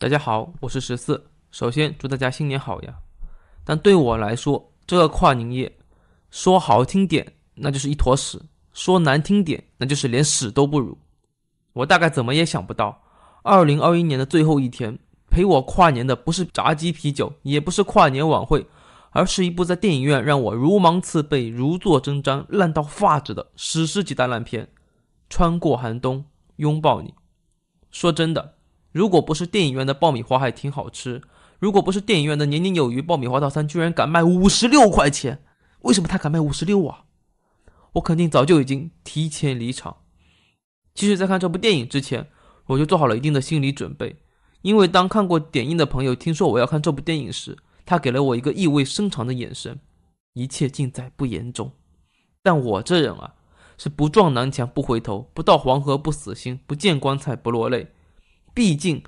大家好，我是14。首先祝大家新年好呀！但对我来说，这个跨年夜，说好听点那就是一坨屎，说难听点那就是连屎都不如。我大概怎么也想不到，2021年的最后一天，陪我跨年的不是炸鸡啤酒，也不是跨年晚会，而是一部在电影院让我如芒刺背、如坐针毡、烂到发指的史诗级大烂片《穿过寒冬，拥抱你》。说真的，如果不是电影院的爆米花还挺好吃，如果不是电影院的年年有余爆米花套餐居然敢卖56块钱，为什么他敢卖56啊？我肯定早就已经提前离场。其实在看这部电影之前，我就做好了一定的心理准备，因为当看过点映的朋友听说我要看这部电影时，他给了我一个意味深长的眼神，一切尽在不言中。但我这人啊，是不撞南墙不回头，不到黄河不死心，不见棺材不落泪。毕竟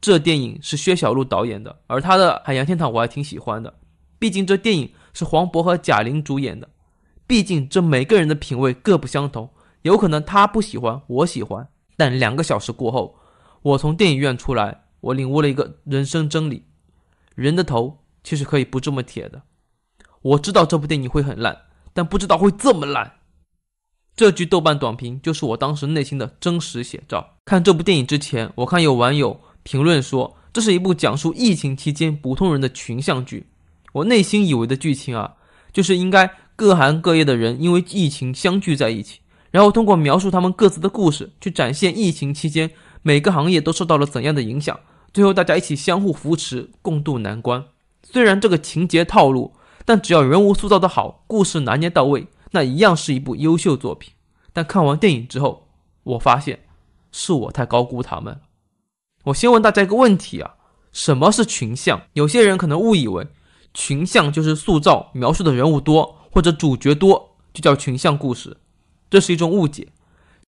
这电影是薛晓路导演的，而他的《海洋天堂》我还挺喜欢的。毕竟这电影是黄渤和贾玲主演的，毕竟这每个人的品味各不相同，有可能他不喜欢，我喜欢。但2个小时过后，我从电影院出来，我领悟了一个人生真理：人的头其实可以不这么铁的。我知道这部电影会很烂，但不知道会这么烂。这句豆瓣短评就是我当时内心的真实写照。看这部电影之前，我看有网友评论说，这是一部讲述疫情期间普通人的群像剧。我内心以为的剧情啊，就是应该各行各业的人因为疫情相聚在一起，然后通过描述他们各自的故事，去展现疫情期间每个行业都受到了怎样的影响，最后大家一起相互扶持，共度难关。虽然这个情节套路，但只要人物塑造的好，故事拿捏到位，那一样是一部优秀作品。但看完电影之后，我发现是我太高估他们了。我先问大家一个问题啊，什么是群像？有些人可能误以为群像就是塑造描述的人物多或者主角多就叫群像故事，这是一种误解。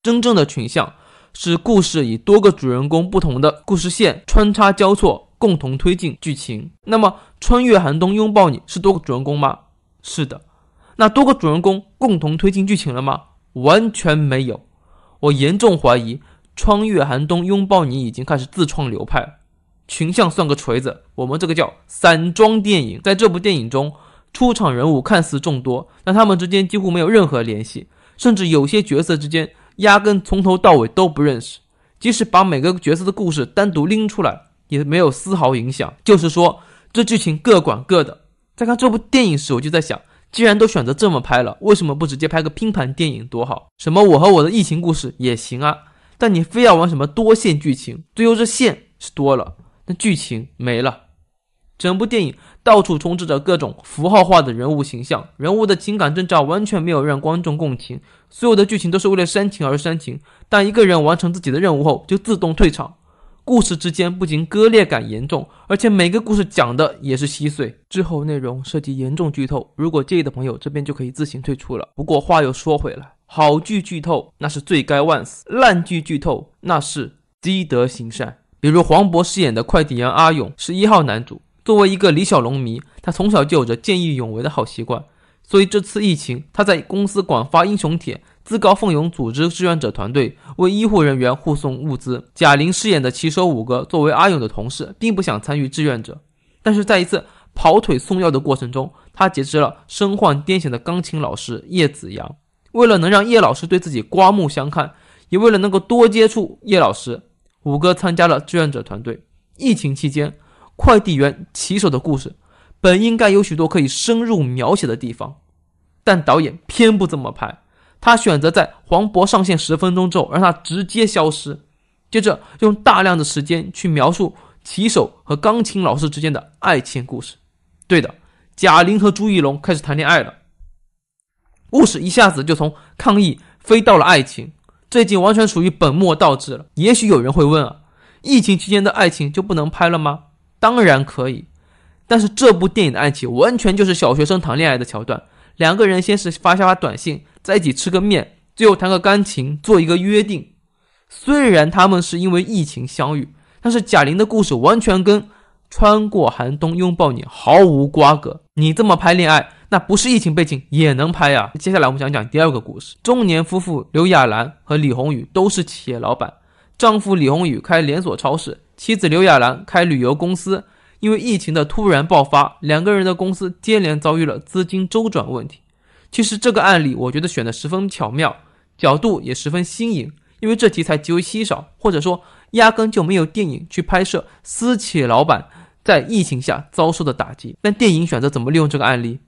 真正的群像是故事以多个主人公不同的故事线穿插交错，共同推进剧情。那么穿越寒冬拥抱你是多个主人公吗？是的。那多个主人公共同推进剧情了吗？完全没有。我严重怀疑穿越寒冬拥抱你已经开始自创流派了。群像算个锤子，我们这个叫散装电影。在这部电影中，出场人物看似众多，但他们之间几乎没有任何联系，甚至有些角色之间压根从头到尾都不认识，即使把每个角色的故事单独拎出来也没有丝毫影响。就是说这剧情各管各的。在看这部电影时，我就在想，既然都选择这么拍了，为什么不直接拍个拼盘电影多好？什么我和我的疫情故事也行啊，但你非要玩什么多线剧情，最后这线是多了，但剧情没了。整部电影到处充斥着各种符号化的人物形象，人物的情感征兆完全没有让观众共情，所有的剧情都是为了煽情而煽情。但一个人完成自己的任务后就自动退场，故事之间不仅割裂感严重，而且每个故事讲的也是稀碎。之后内容涉及严重剧透，如果介意的朋友这边就可以自行退出了。不过话又说回来，好剧剧透那是罪该万死，烂剧剧透那是积德行善。比如黄渤饰演的快递员阿勇是1号男主，作为一个李小龙迷，他从小就有着见义勇为的好习惯，所以这次疫情他在公司广发英雄帖，自告奋勇组织志愿者团队为医护人员护送物资。贾玲饰演的骑手五哥作为阿勇的同事，并不想参与志愿者，但是在一次跑腿送药的过程中，他结识了身患癫痫的钢琴老师叶子阳。为了能让叶老师对自己刮目相看，也为了能够多接触叶老师，五哥参加了志愿者团队。疫情期间，快递员、骑手的故事本应该有许多可以深入描写的地方，但导演偏不这么拍，他选择在黄渤上线10分钟之后让他直接消失，接着用大量的时间去描述骑手和钢琴老师之间的爱情故事。对的，贾玲和朱一龙开始谈恋爱了，故事一下子就从抗议飞到了爱情，这已经完全属于本末倒置了。也许有人会问啊，疫情期间的爱情就不能拍了吗？当然可以，但是这部电影的爱情完全就是小学生谈恋爱的桥段，2个人先是发短信，在一起吃个面，最后弹个钢琴，做一个约定。虽然他们是因为疫情相遇，但是贾玲的故事完全跟穿过寒冬拥抱你毫无瓜葛。你这么拍恋爱，那不是疫情背景也能拍啊。接下来我们讲第2个故事。中年夫妇刘亚兰和李宏宇都是企业老板，丈夫李宏宇开连锁超市，妻子刘亚兰开旅游公司，因为疫情的突然爆发，两个人的公司接连遭遇了资金周转问题。其实这个案例我觉得选得十分巧妙，角度也十分新颖，因为这题材极为稀少，或者说压根就没有电影去拍摄私企老板在疫情下遭受的打击。但电影选择怎么利用这个案例？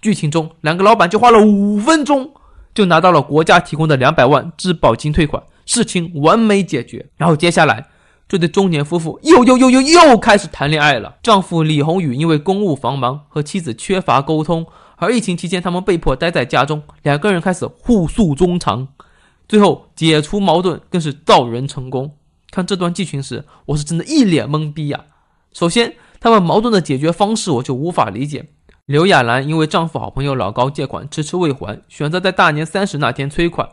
剧情中两个老板就花了5分钟就拿到了国家提供的200万质保金退款，事情完美解决。然后接下来这对中年夫妇又开始谈恋爱了。丈夫李宏宇因为公务繁忙和妻子缺乏沟通，而疫情期间他们被迫待在家中，两个人开始互诉衷肠，最后解除矛盾更是造人成功。看这段剧情时，我是真的一脸懵逼呀！首先，他们矛盾的解决方式我就无法理解。刘亚兰因为丈夫好朋友老高借款迟迟未还，选择在大年30那天催款，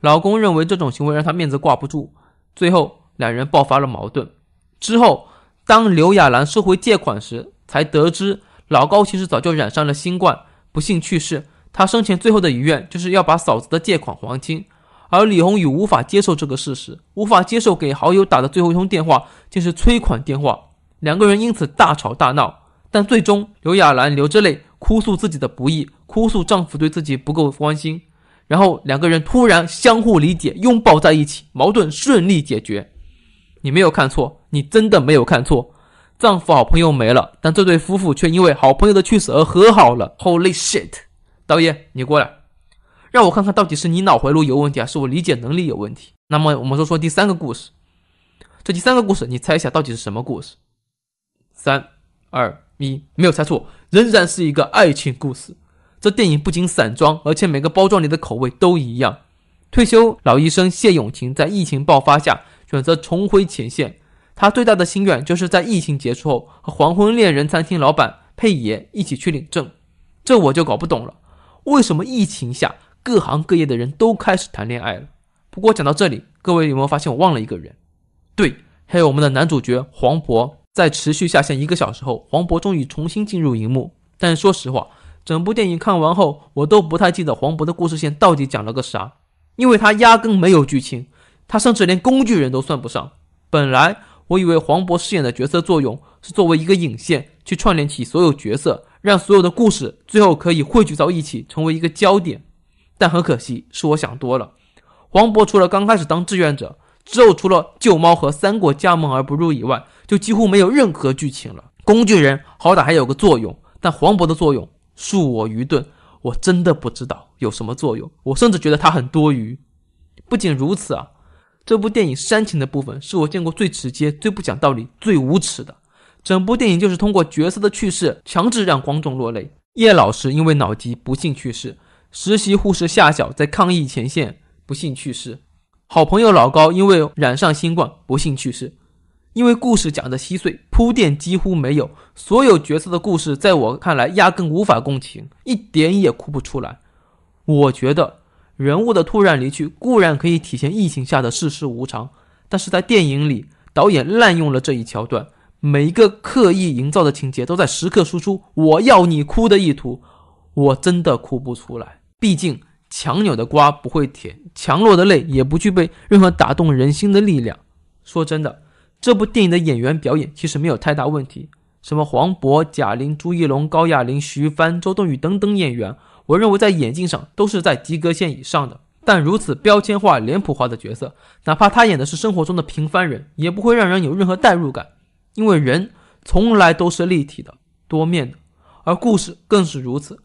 老公认为这种行为让他面子挂不住，最后两人爆发了矛盾。之后当刘亚兰收回借款时，才得知老高其实早就染上了新冠，不幸去世。他生前最后的遗愿就是要把嫂子的借款还清，而李宏宇无法接受这个事实，无法接受给好友打的最后一通电话竟是催款电话，两个人因此大吵大闹。但最终刘亚兰流着泪哭诉自己的不易，哭诉丈夫对自己不够关心，然后两个人突然相互理解，拥抱在一起，矛盾顺利解决。你没有看错，你真的没有看错，丈夫好朋友没了，但这对夫妇却因为好朋友的去世而和好了。 Holy shit， 导演你过来让我看看到底是你脑回路有问题还是我理解能力有问题。那么我们说第三个故事，这第三个故事你猜一下到底是什么故事？3、2、1，没有猜错，仍然是一个爱情故事。这电影不仅散装，而且每个包装里的口味都一样。退休老医生谢永琴在疫情爆发下选择重回前线，他最大的心愿就是在疫情结束后和黄昏恋人餐厅老板佩爷一起去领证。这我就搞不懂了，为什么疫情下各行各业的人都开始谈恋爱了？不过讲到这里，各位有没有发现我忘了一个人？对，还有我们的男主角黄渤。在持续下线1个小时后，黄渤终于重新进入荧幕。但说实话，整部电影看完后我都不太记得黄渤的故事线到底讲了个啥，因为他压根没有剧情，他甚至连工具人都算不上。本来我以为黄渤饰演的角色作用是作为一个引线去串联起所有角色，让所有的故事最后可以汇聚到一起成为一个焦点，但很可惜是我想多了。黄渤除了刚开始当志愿者之后，除了救猫和三国家门而不入以外，就几乎没有任何剧情了。工具人好歹还有个作用，但黄渤的作用恕我愚钝，我真的不知道有什么作用，我甚至觉得他很多余。不仅如此啊，这部电影煽情的部分是我见过最直接、最不讲道理、最无耻的。整部电影就是通过角色的去世强制让观众落泪。叶老师因为脑疾不幸去世，实习护士夏晓在抗疫前线不幸去世，好朋友老高因为染上新冠不幸去世。因为故事讲得稀碎，铺垫几乎没有，所有角色的故事在我看来压根无法共情，一点也哭不出来。我觉得人物的突然离去固然可以体现疫情下的世事无常，但是在电影里导演滥用了这一桥段，每一个刻意营造的情节都在时刻输出我要你哭的意图，我真的哭不出来。毕竟强扭的瓜不会甜，强落的泪也不具备任何打动人心的力量。说真的，这部电影的演员表演其实没有太大问题，什么黄渤、贾玲、朱一龙、高亚麟、徐帆、周冬雨等等演员，我认为在演技上都是在及格线以上的。但如此标签化、脸谱化的角色，哪怕他演的是生活中的平凡人，也不会让人有任何代入感，因为人从来都是立体的、多面的，而故事更是如此。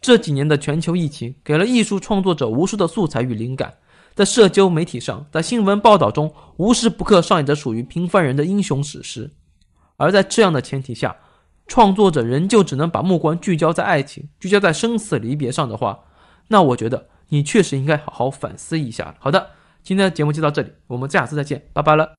这几年的全球疫情给了艺术创作者无数的素材与灵感，在社交媒体上，在新闻报道中，无时不刻上演着属于平凡人的英雄史诗。而在这样的前提下，创作者仍旧只能把目光聚焦在爱情，聚焦在生死离别上的话，那我觉得你确实应该好好反思一下。好的，今天的节目就到这里，我们下次再见，拜拜了。